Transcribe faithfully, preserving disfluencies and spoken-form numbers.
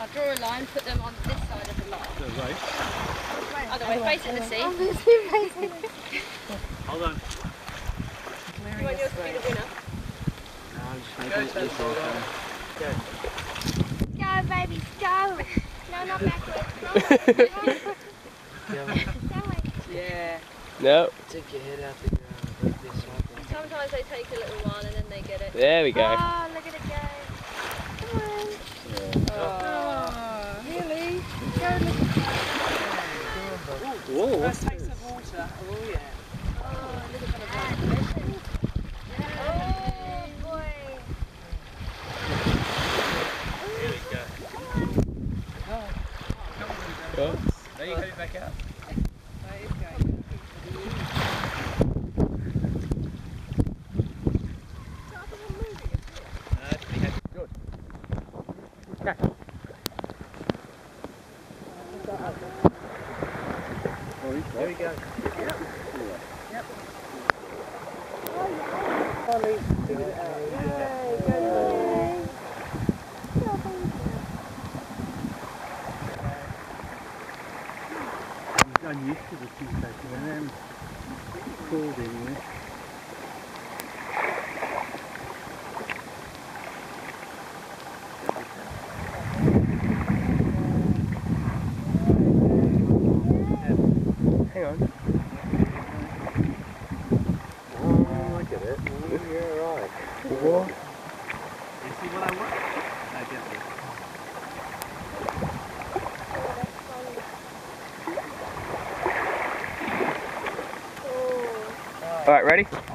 I'll draw a line, put them on this side of the line. The right. Right. Other way, way, facing the sea. Obviously facing the sea. Hold on. Do you want yours to be the winner? No, I'm just making it this all time. Go. Go, babies, go! No, not backwards. No. That way. Yeah. No. Take your head out the ground. Like this one. Sometimes they take a little while and then they get it. There we go. Oh, look at it go. Come on. Yeah. Oh. Oh, really? Go look. Whoa, whoa, what's that? Take some water. Oh, yeah. Oh, a little bit of that. There you go, back out. There you go. Good. Okay. There we go. Yep. Yep. Finally figured it out. Yay, go. I'm used to the seaside, and then it's cold anyway. Hang on. Oh, look at it. Mm, you're right. What? You see what I want? I get this. Alright, ready?